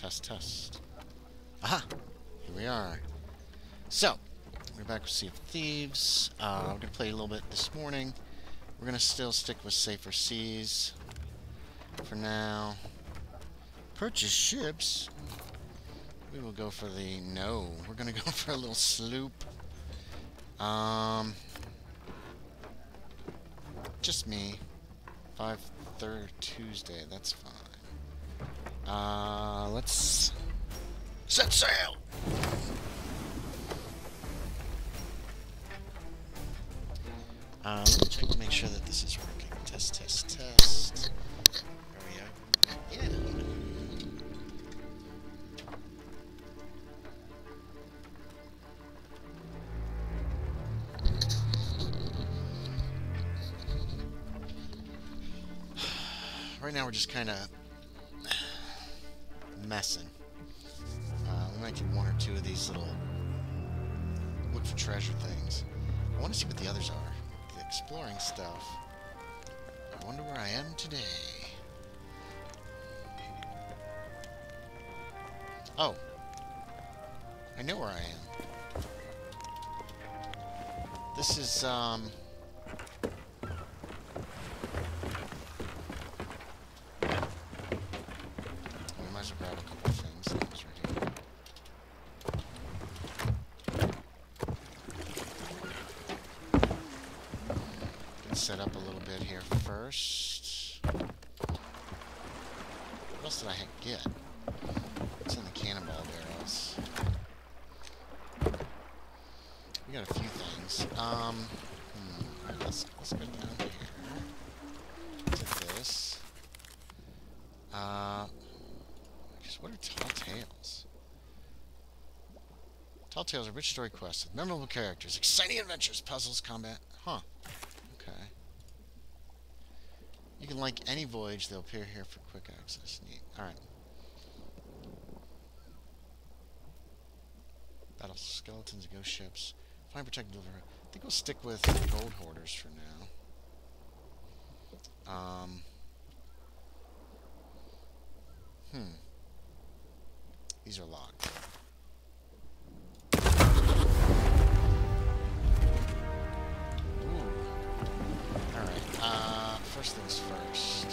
Test, test. Aha! Here we are. So, we're back with Sea of Thieves. We're going to play a little bit this morning. We're going to still stick with Safer Seas for now. Purchase ships. We will go for the... No. We're going to go for a little sloop. Just me. 5/3 Tuesday. That's fine. Let's... set sail! Let me check to make sure that this is working. Test, test, test. There we are. Yeah. Right now we're just kind of messing. We might do one or two of these little look for treasure things. I want to see what the others are. The exploring stuff. I wonder where I am today. Oh. I know where I am. This is, set up a little bit here first. What else did I get? What's in the cannonball barrels? We got a few things. Alright, let's go down here to this. What are tall tales? Tall tales are rich story quests with memorable characters, exciting adventures, puzzles, combat. Huh. You can like any voyage, they'll appear here for quick access. Neat. Alright. Battle skeletons, ghost ships. Find, protect, deliver. I think we'll stick with gold hoarders for now. These are locked. Ooh. Alright. First things first.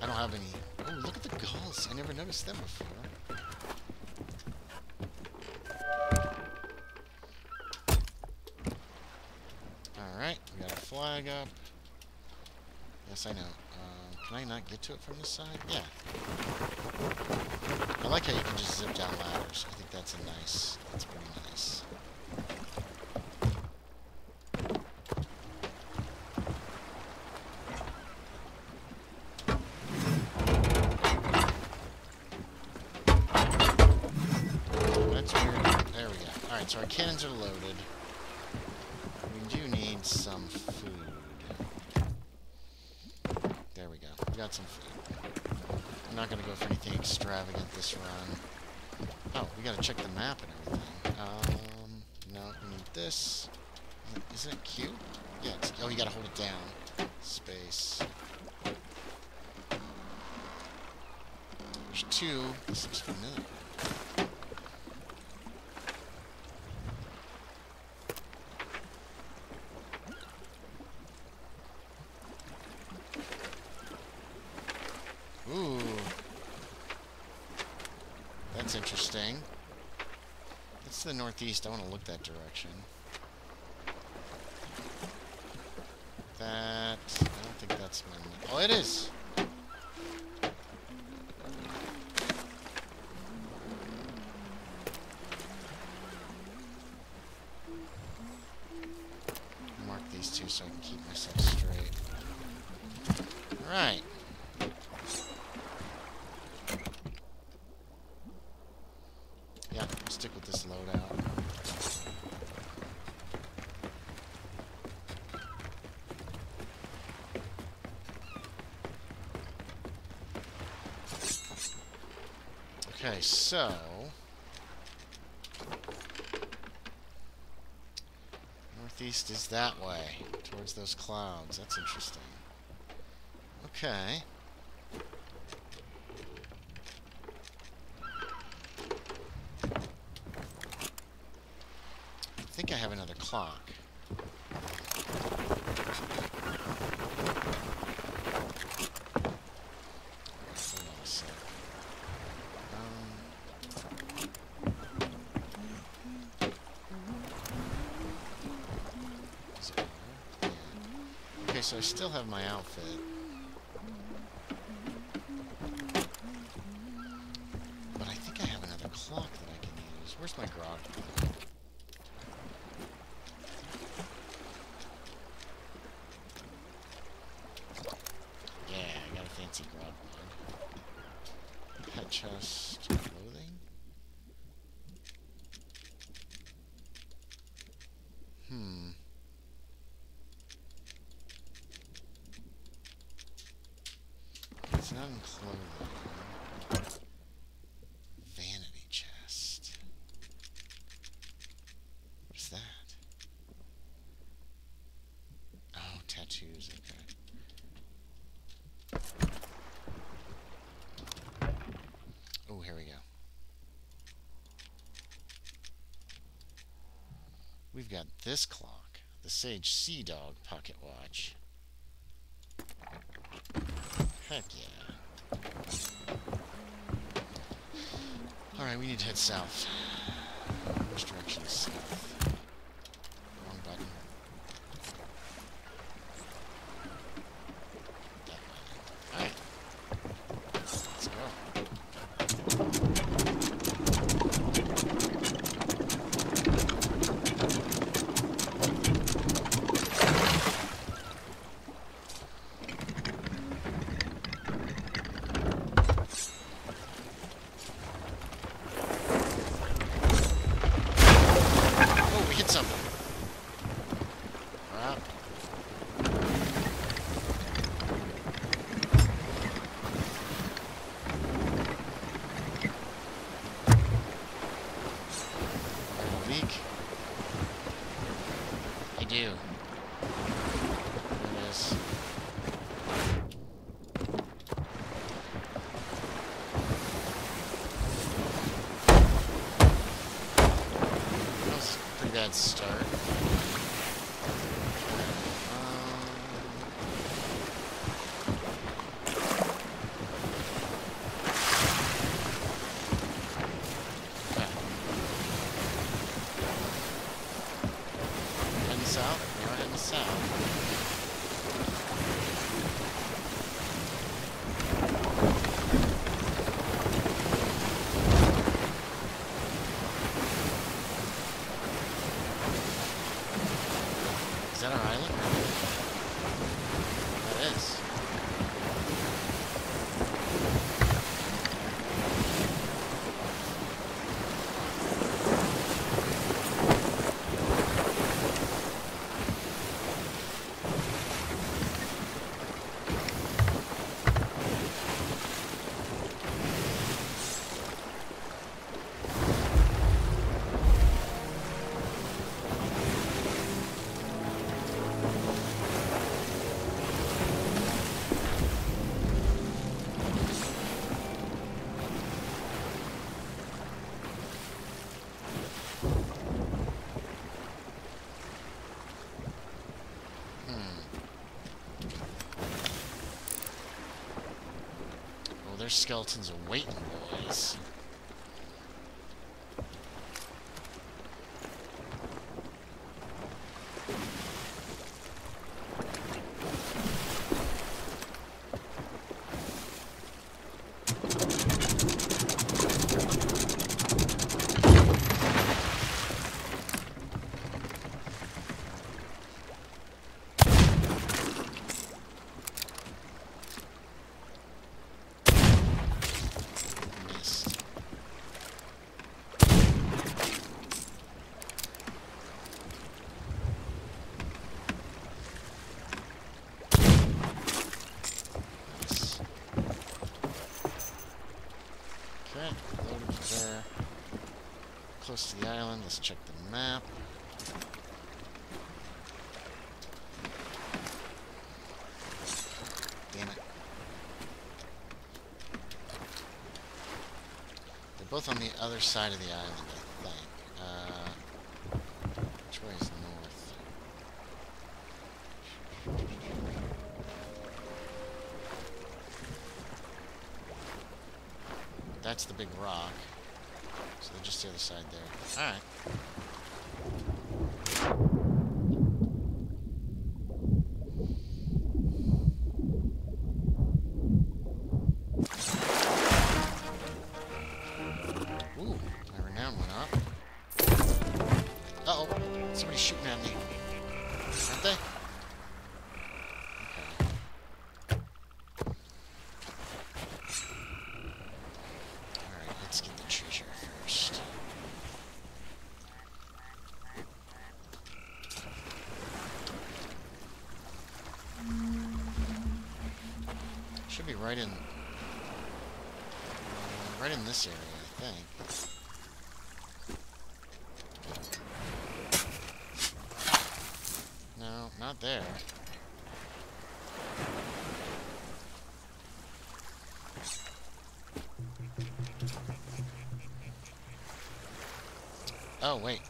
I don't have any... Oh, look at the gulls. I never noticed them before. Alright, we got a flag up. Yes, I know. Can I not get to it from this side? Yeah. I like how you can just zip down ladders. I think that's a nice... That's pretty nice. So our cannons are loaded. We do need some food. There we go. We got some food. I'm not going to go for anything extravagant this run. Oh, we got to check the map and everything. No, we need this. Isn't it cute? Yeah, it's, oh, you got to hold it down. Space. There's two. This looks familiar. Ooh. That's interesting. It's to the northeast. I want to look that direction. That... I don't think that's my... Oh, it is! Mark these two so I can keep myself straight. Alright. Stick with this loadout. Okay, so northeast is that way, towards those clouds. That's interesting. Okay. I think I have another clock. Okay, so I still have my outfit. But I think I have another clock that I can use. Where's my grog clock? Chest clothing. It's not in clothing. Vanity chest. What's that? Oh, tattoos. Okay. Here we go. We've got this clock, the Sage Sea Dog Pocket Watch. Heck yeah. Alright, we need to head south. Which direction is south? Wrong button. That way. Alright. Let's go. Start. Heading south? We are heading south. Is that our island? That is. Their skeletons are waiting, boys. Close to the island. Let's check the map. Damn it. both on the other side of the island, I think. Which way is north? That's the big rock. So they're just the other side there. Alright. Right in this area, I think. No, not there. Oh, wait.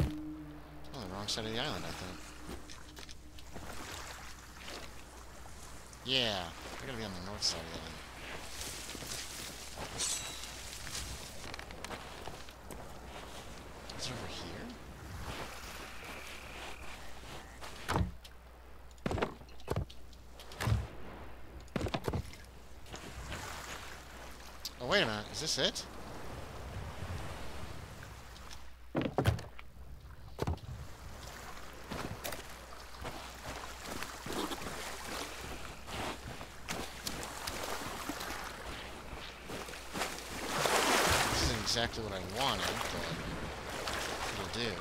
Oh, the wrong side of the island, I think. Yeah. We're gonna be on the north side of that. It's over here. Oh wait a minute, is this it? Exactly what I wanted, but it'll do.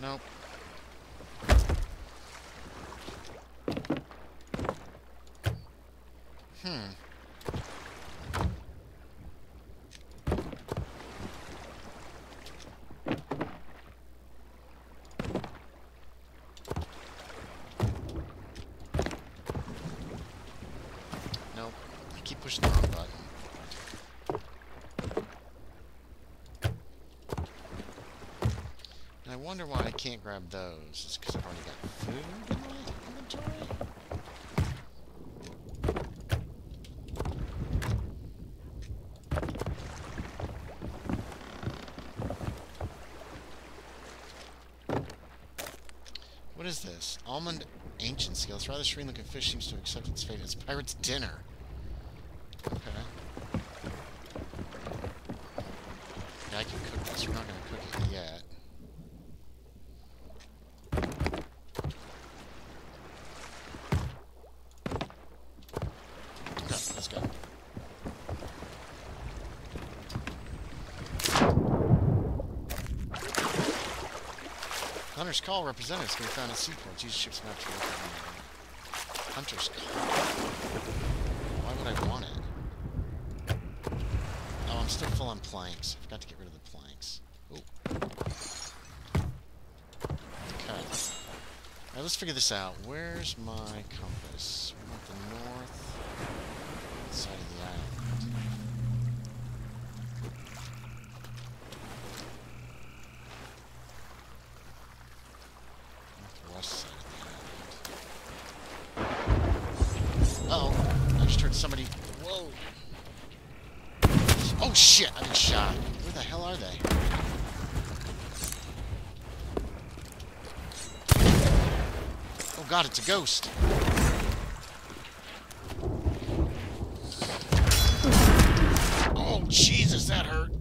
Nope. Nope. I keep pushing the wrong button. I wonder why I can't grab those. It's because I've already got food in my inventory? What is this? Almond Ancient Seal. This rather serene looking fish seems to have accepted its fate as pirate's dinner. Okay. Yeah, I can cook this. We're not going to cook it yet. Hunter's Call representatives can be found at seaports. Use ships map to locate. Hunter's Call. Why would I want it? Oh, I'm still full on planks. I forgot to get rid of the planks. Ooh. Okay. Alright, let's figure this out. Where's my compass? We're at the north side of the island. Somebody... Whoa! Oh shit! I got shot! Where the hell are they? Oh god, it's a ghost! Oh Jesus, that hurt!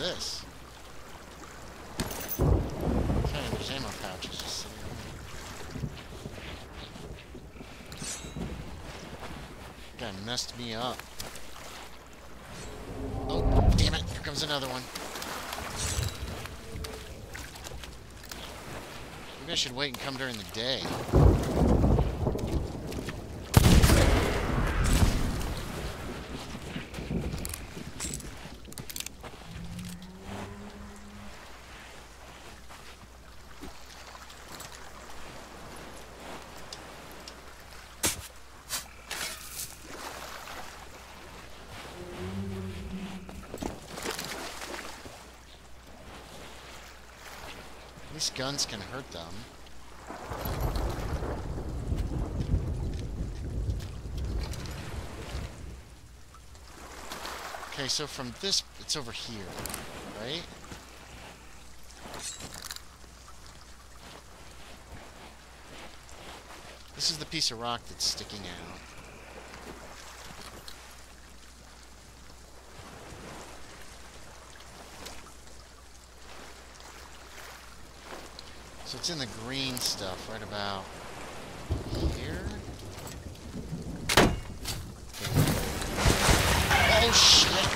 this? Okay, there's ammo pouches just sitting on me. That messed me up. Oh, damn it! Here comes another one. Maybe I should wait and come during the day. These guns can hurt them. Okay, so from this, it's over here, right? This is the piece of rock that's sticking out. So it's in the green stuff right about here. Okay. Oh shit!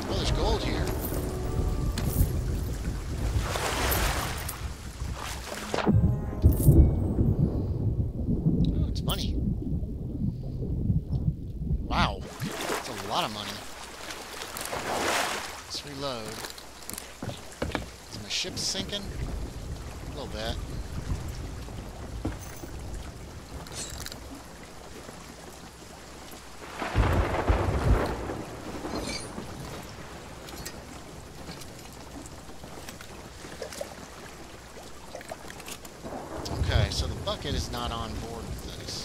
Oh, there's gold here. Ship's sinking? A little bit. Okay, so the bucket is not on board with this.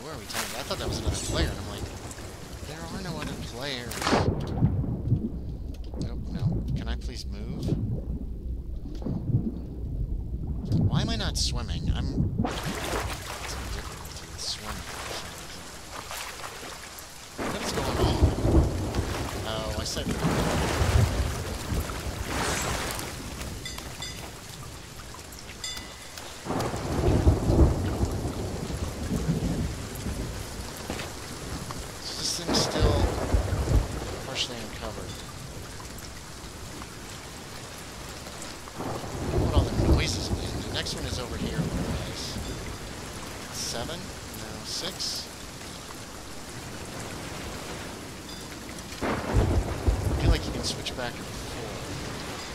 Where are we talking about? I thought that was another player, and I'm like, there are no other players. Nope, no. Can I please move? Why am I not swimming? I'm... It's difficult to swim. What is going on? Oh, I said...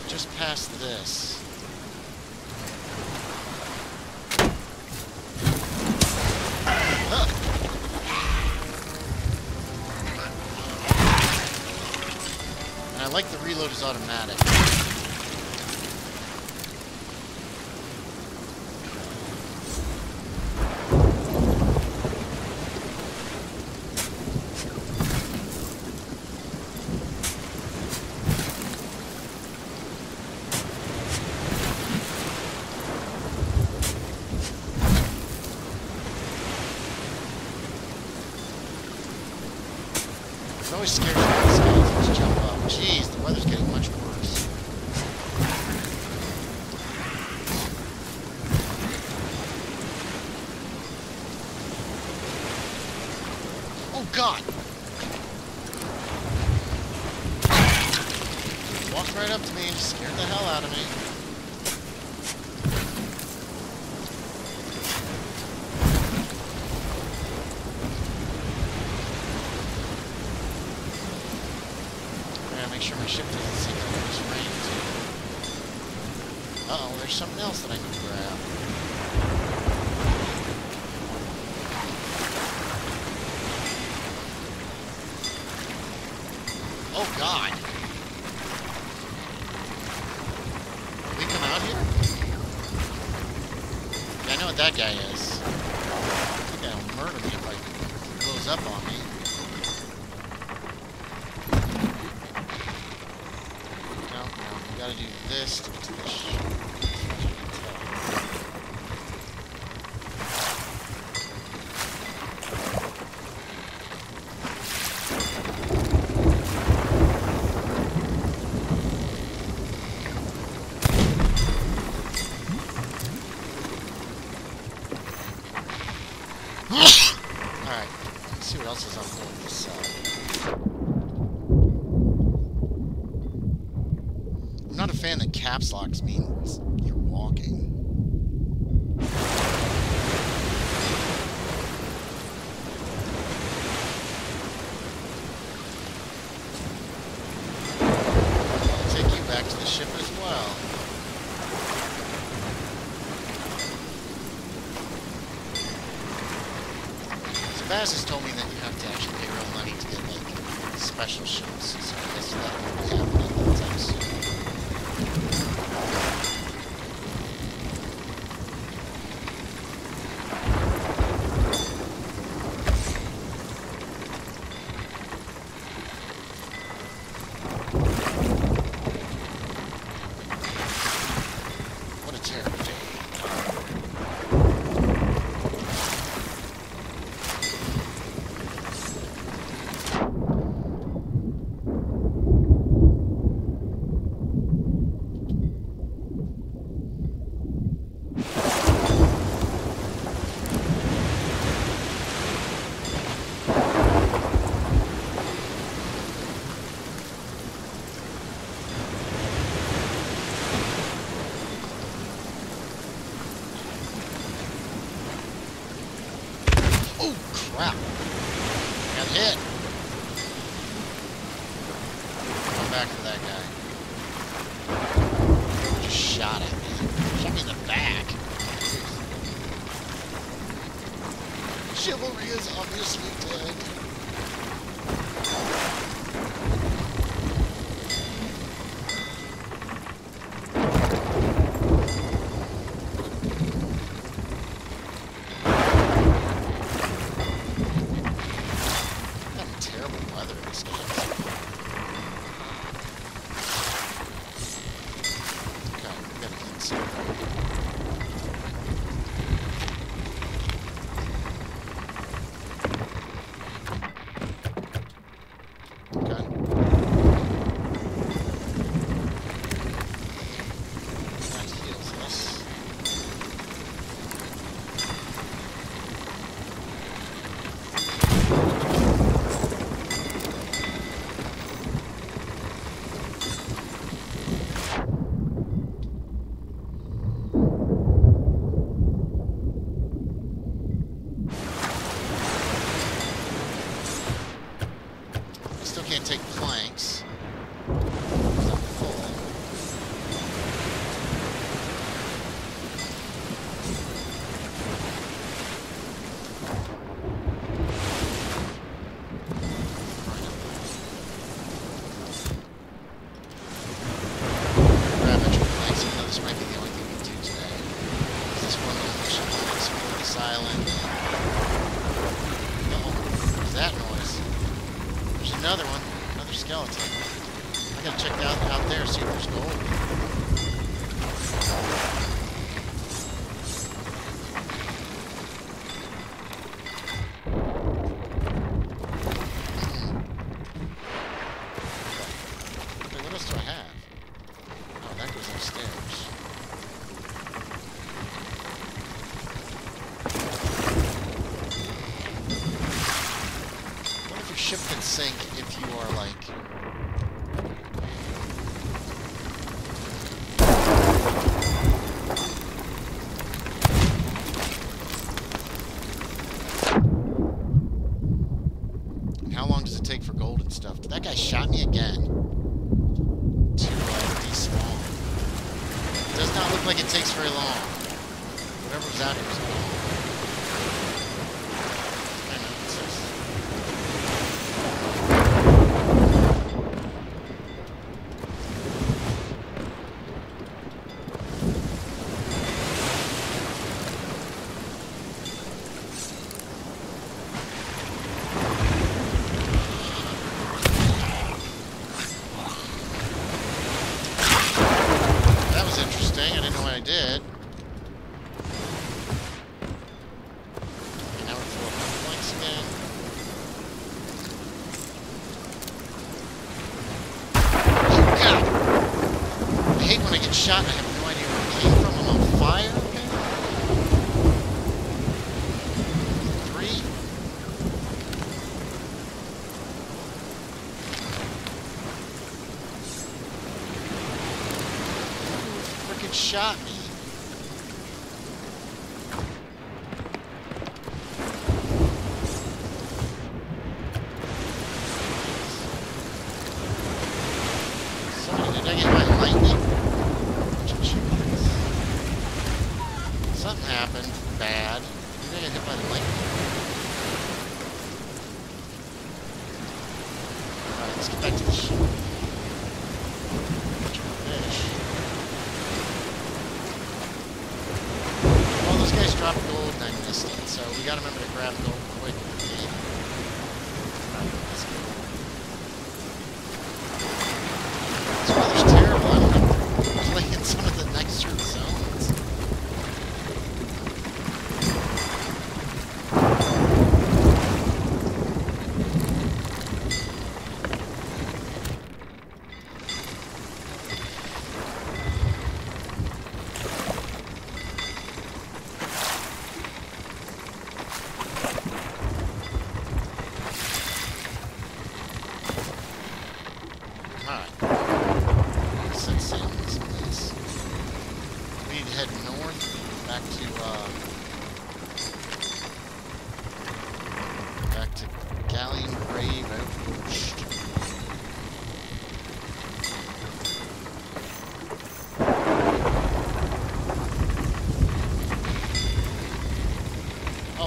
Just past this. And I like the reload is automatic. Scared of these guys. Let's jump up. Jeez, the weather's getting much worse. Oh God! Walked right up to me and scared the hell out of me. Uh-oh, there's something else that I can grab. Oh, what that guy is. That guy will murder me if he blows up on me. No, no, we gotta do this to the fish. Caps locks means you're walking. I'll take you back to the ship as well. Sebas has told me that you have to actually pay real money to get like special ships, so I guess that will happen anytime soon. Chivalry is obviously dead. Having terrible weather in this game. Okay, we gotta get something. Sink if you are like and how long does it take for gold and stuff? That guy shot me again to despawn. Does not look like it takes very long. Whatever's out here is gold. shot me.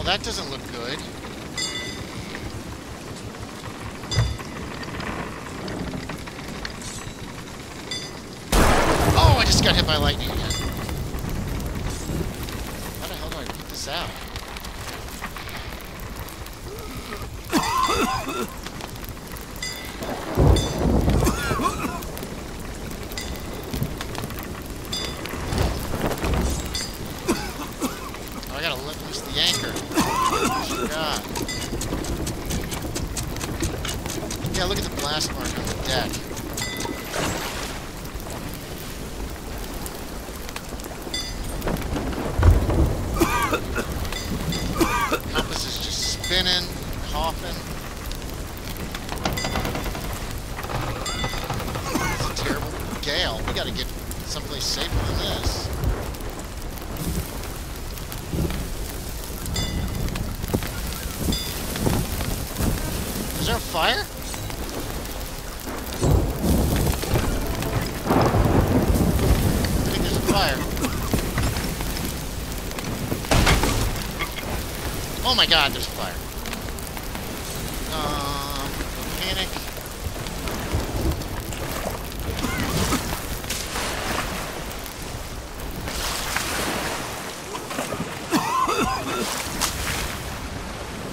That doesn't look good. Oh, I just got hit by lightning again. How the hell do I put this out? Oh my god, there's fire. Panic.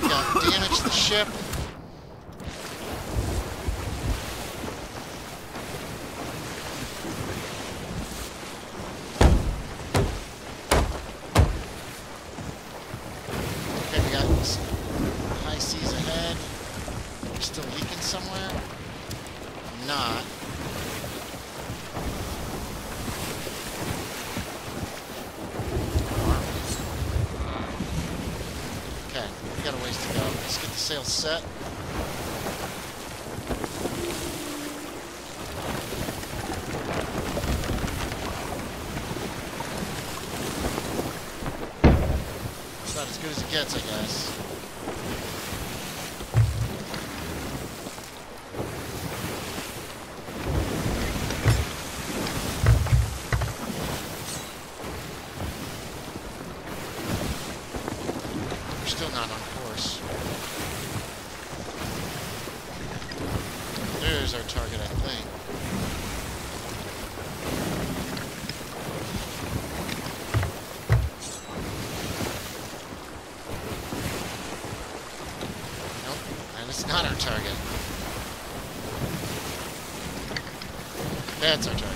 Gotta damage the ship. Set. It's not as good as it gets, I guess. We're still not on course. There's our target, I think. Nope, and it's not our target. That's our target.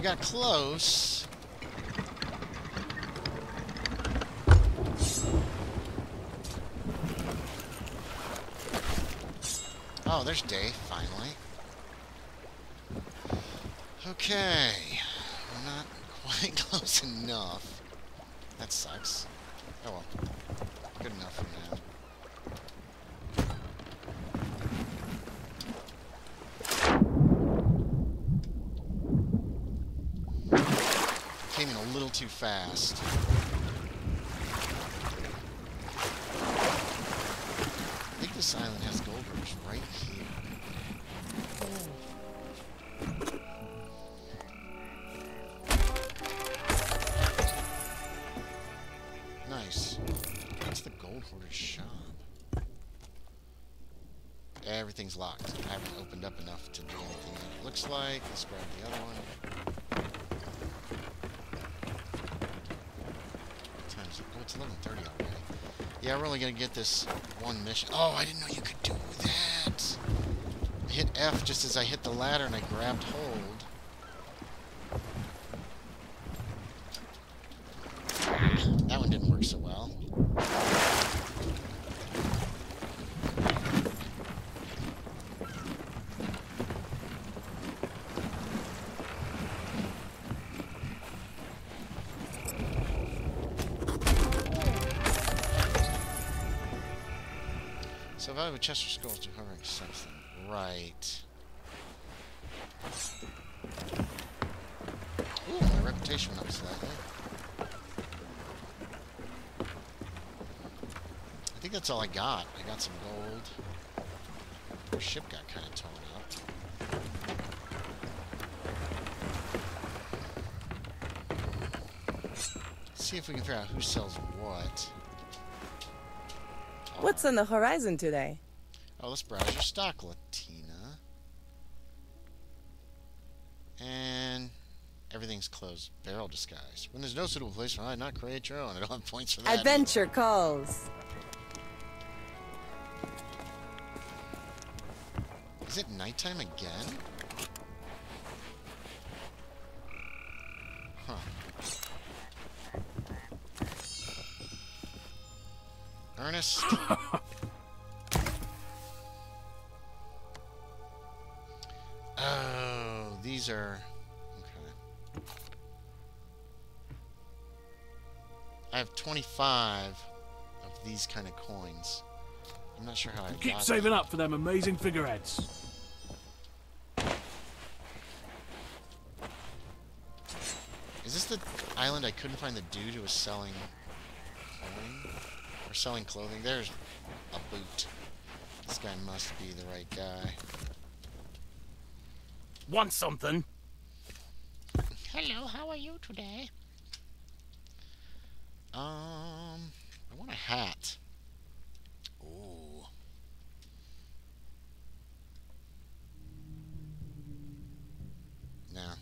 we got close. Oh, there's day, finally. Okay. We're not quite close enough. That sucks. Oh well. Good enough for now. Came in a little too fast. I think this island has gold hoarders right here. Nice. That's the gold hoarder shop. Everything's locked. I haven't opened up enough to do anything that it looks like. Let's grab the other one. 11:30 already. Yeah, we're only gonna get this one mission. Oh, I didn't know you could do that! I hit F just as I hit the ladder and I grabbed hold. That one didn't work so well. So if I have a chest of skulls to hovering something. Right. Ooh, my reputation went up slightly. I think that's all I got. I got some gold. Our ship got kind of torn up. Let's see if we can figure out who sells what. What's on the horizon today? Oh, let's browse your stock, Latina. And everything's closed. Barrel disguise. When there's no suitable place for it, not create your own. I don't have points for that. Adventure either. Calls. Is it nighttime again? Huh. Ernest. Oh, these are... Okay. I have 25 of these kind of coins. I'm not sure how I keep saving up for them amazing figureheads. Is this the island I couldn't find the dude who was selling coin? We're selling clothing. There's a boot. This guy must be the right guy. Want something? Hello, how are you today? I want a hat. Ooh. Nah.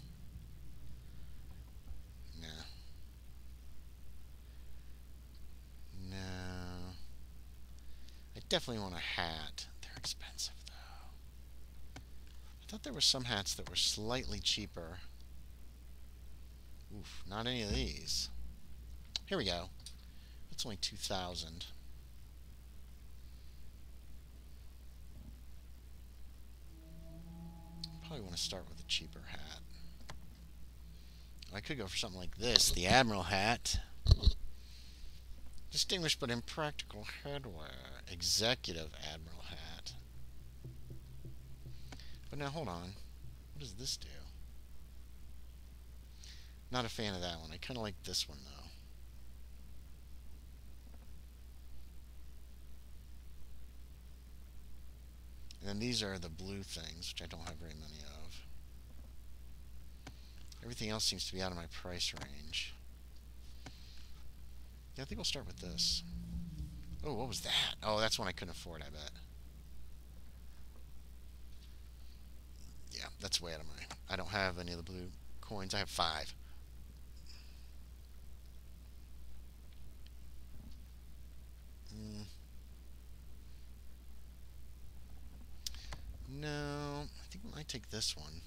Definitely want a hat. They're expensive, though. I thought there were some hats that were slightly cheaper. Oof, not any of these. Here we go. That's only 2,000. Probably want to start with a cheaper hat. I could go for something like this, the Admiral hat. Distinguished but impractical headwear. Executive Admiral hat. But now, hold on. What does this do? Not a fan of that one. I kind of like this one, though. And then these are the blue things, which I don't have very many of. Everything else seems to be out of my price range. Yeah, I think we'll start with this. Oh, what was that? Oh, that's one I couldn't afford, I bet. Yeah, that's way out of my... I don't have any of the blue coins. I have 5. No, I think we might take this one.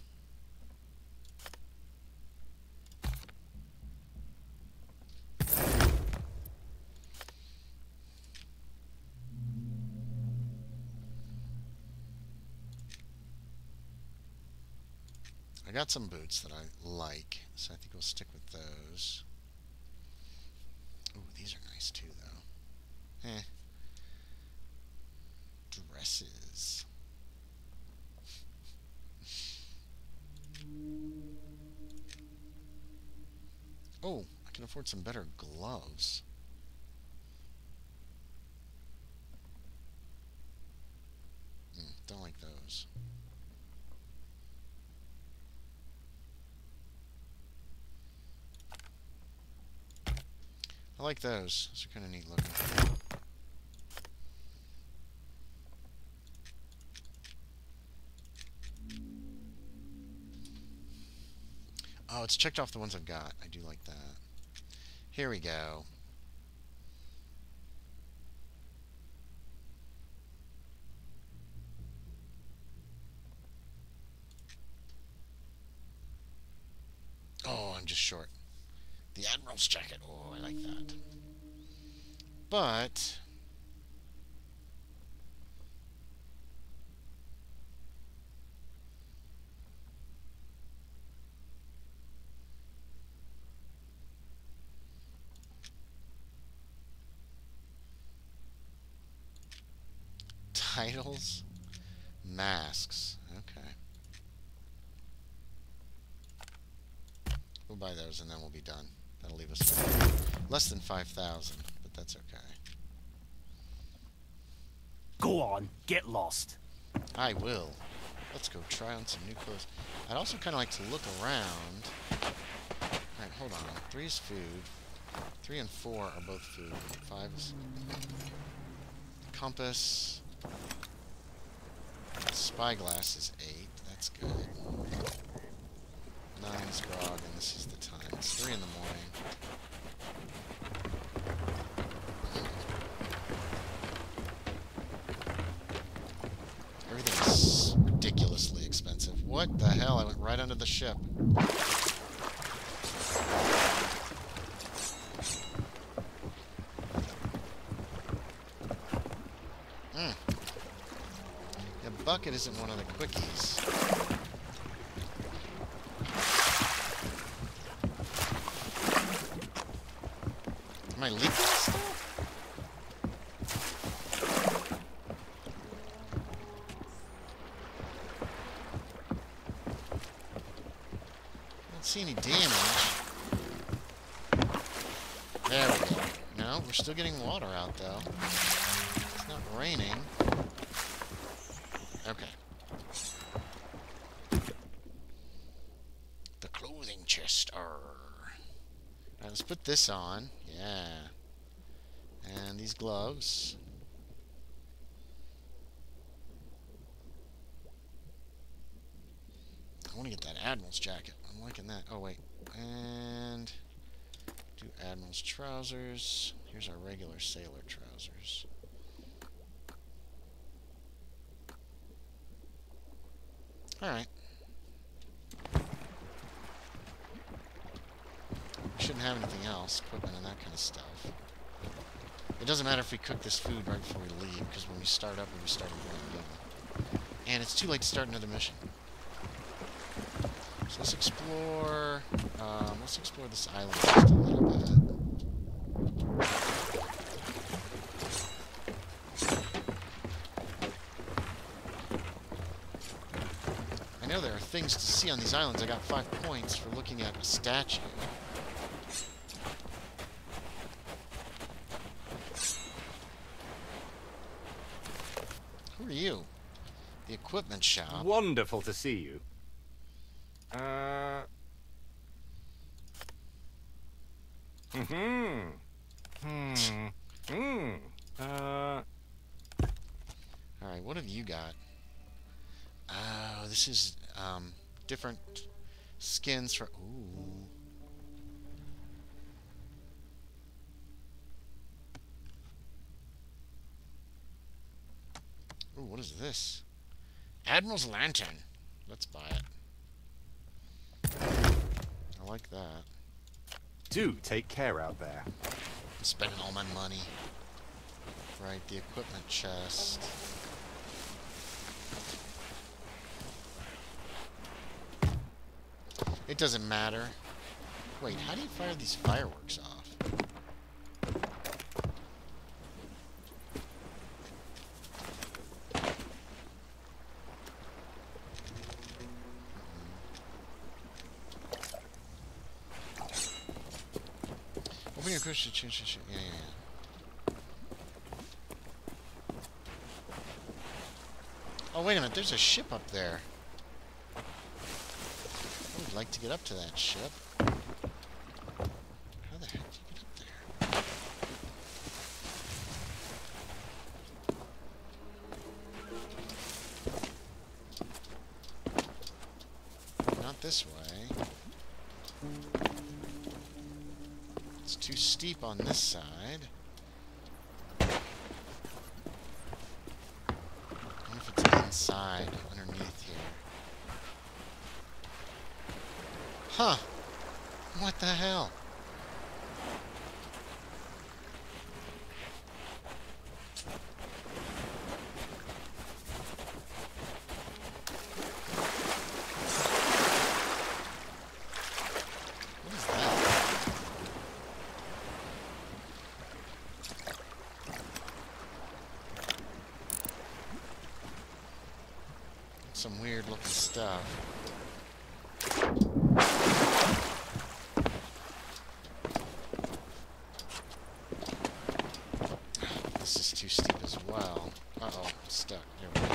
I got some boots that I like, so I think we'll stick with those. Ooh, these are nice too, though. Eh. Dresses. Oh, I can afford some better gloves. Don't like those. I like those. Those are kind of neat looking. Oh, it's checked off the ones I've got. I do like that. Here we go. Oh, I'm just short. The Admiral's jacket. Oh, I like that. But... titles? Masks. Okay. We'll buy those and then we'll be done. That'll leave us less than 5,000, but that's okay. Go on, get lost. I will. Let's go try on some new clothes. I'd also kind of like to look around. Alright, hold on. 3 is food. 3 and 4 are both food. 5 is... compass. Spyglass is 8. That's good. 9 is grog, and this is the time. It's 3 in the morning. Everything's ridiculously expensive. What the hell? I went right under the ship. Bucket isn't one of the quickies. Am I leaking this stuff? I don't see any damage. There we go. No, we're still getting water out though. It's not raining. Okay. The clothing chest. Alright, let's put this on. Yeah. And these gloves. I want to get that Admiral's jacket. I'm liking that. Oh, wait. And... do Admiral's trousers. Here's our regular sailor trousers. Alright. Shouldn't have anything else, equipment and that kind of stuff. It doesn't matter if we cook this food right before we leave, because when we start up, we'll be starting again. And it's too late to start another mission. So let's explore this island just a little bit. I know there are things to see on these islands. I got 5 points for looking at a statue. Who are you? The equipment shop. Wonderful to see you. Alright, what have you got? Oh, this is... different skins for... Ooh. Ooh, what is this? Admiral's Lantern. Let's buy it. I like that. Do take care out there. I'm spending all my money. Right, the equipment chest. It doesn't matter. Wait, how do you fire these fireworks off? Open your cushion, yeah. Oh, wait a minute, there's a ship up there. I would like to get up to that ship. How the heck do you get up there? Not this way. It's too steep on this side. Side underneath here. Huh. What the hell? Some weird looking stuff. This is too steep as well. Uh-oh, I'm stuck. Here we go.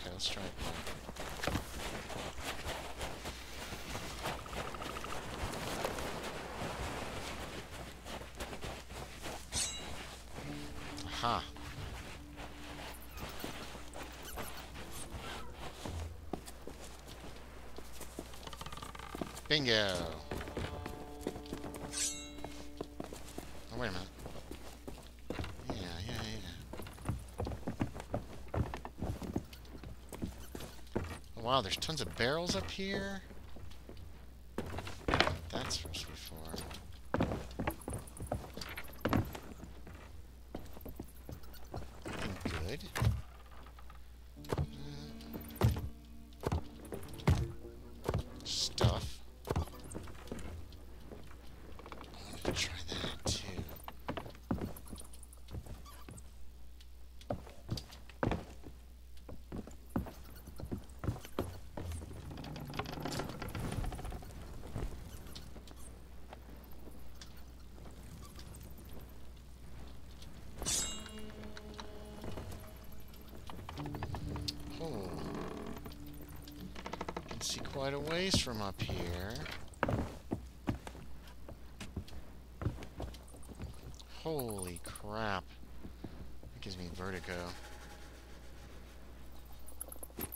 Okay, let's try it. Huh. Bingo. Oh, wait a minute. Yeah. Oh, wow, there's tons of barrels up here. That's supposed to be for. Stuff. I'm gonna try that too. See quite a ways from up here. Holy crap. That gives me vertigo. I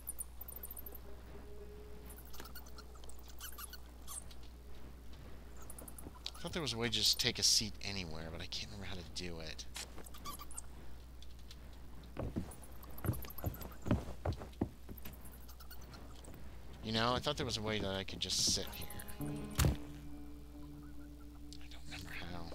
thought there was a way to just take a seat anywhere, but I can't remember how to do it. You know, I thought there was a way that I could just sit here. I don't remember how.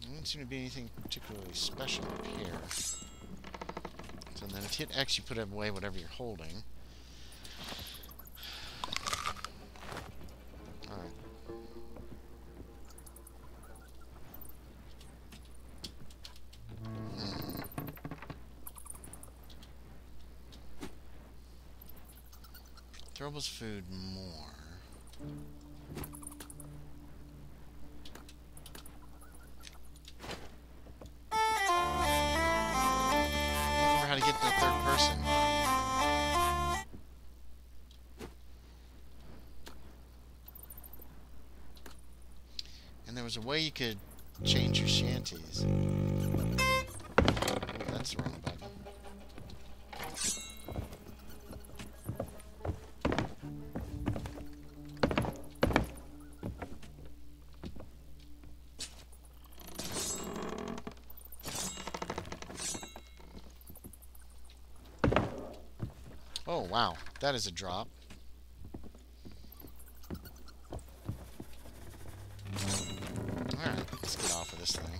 There doesn't seem to be anything particularly special up here. So then if you hit X, you put away whatever you're holding. Throwables food more. I remember how to get to the third person. And there was a way you could change your shanties. Ooh, that's the wrong button. Oh, wow. That is a drop. Alright, let's get off of this thing.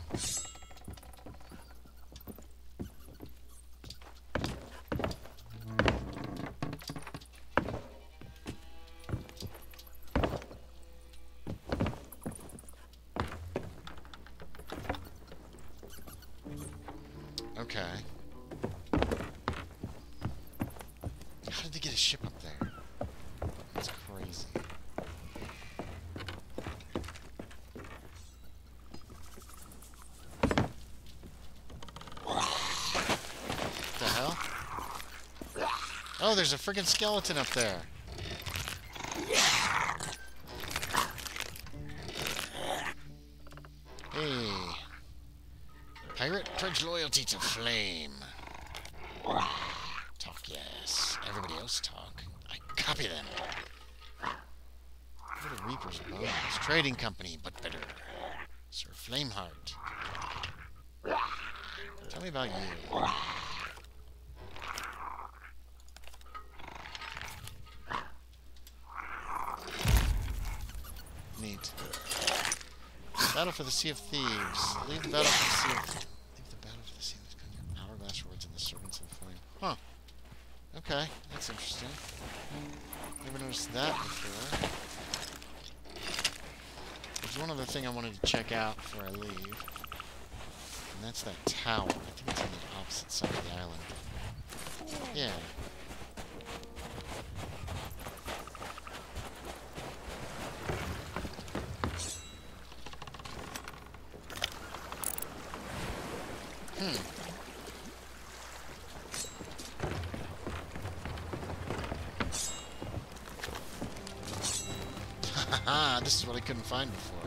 Oh, there's a freaking skeleton up there. Hey. Pirate, pledge loyalty to Flame. Talk, yes. Everybody else talk. I copy them. What a Reaper's bonus. Trading company, but better. Sir Flameheart. Tell me about you. Neat. Battle for the Sea of Thieves. Leave the battle for the Sea of Thieves. Leave the battle for the Sea of Thieves. Hourglass rewards and the Servants of the Flame. Huh. Okay, that's interesting. Never noticed that before. There's one other thing I wanted to check out before I leave. And that's that tower. I think it's on the opposite side of the island. Yeah. Haha, this is what I couldn't find before.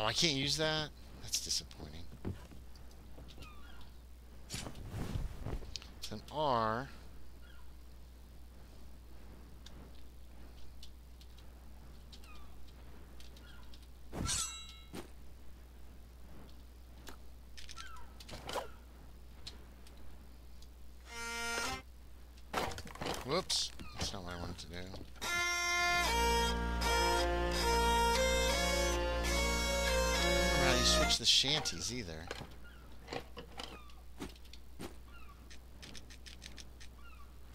Oh, I can't use that? That's disappointing. It's an R. Whoops. That's not what I wanted to do. Switch the shanties either.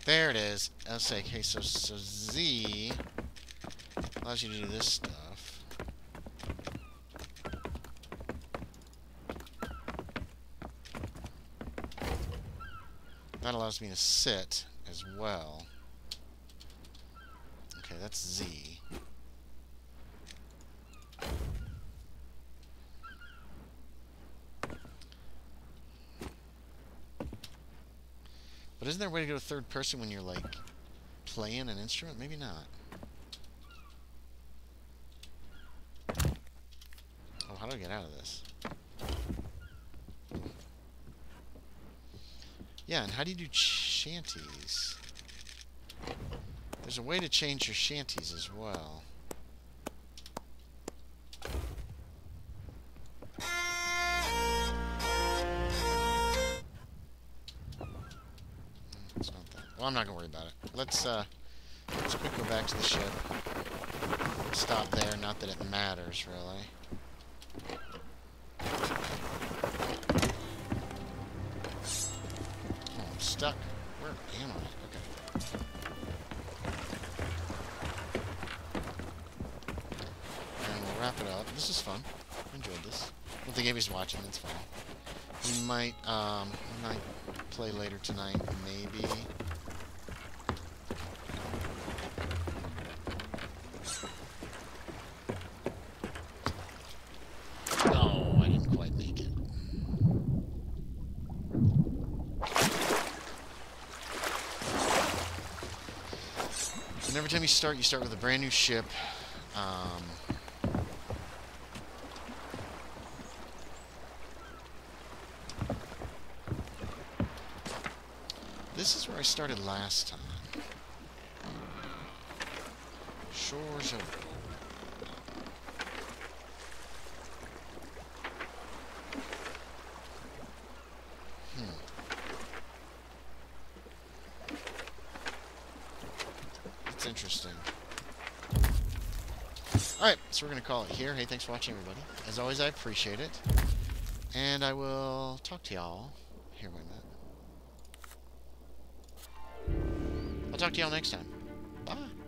There it is. I'll say, okay, so Z allows you to do this stuff. That allows me to sit as well. Okay, that's Z. But isn't there a way to go to third person when you're, like, playing an instrument? Maybe not. Oh, how do I get out of this? Yeah, and how do you do shanties? There's a way to change your shanties as well. Well, I'm not going to worry about it. Let's quick go back to the ship. Stop there, not that it matters, really. Oh, I'm stuck. Where am I? Okay. And we'll wrap it up. This is fun. I enjoyed this. If the Gaby's watching, it's fine. We might play later tonight, maybe. Every time you start with a brand new ship. This is where I started last time. Shores of... That's interesting. Alright, so we're going to call it here. Hey, thanks for watching, everybody. As always, I appreciate it. And I will talk to y'all... Here, wait a minute. I'll talk to y'all next time. Bye.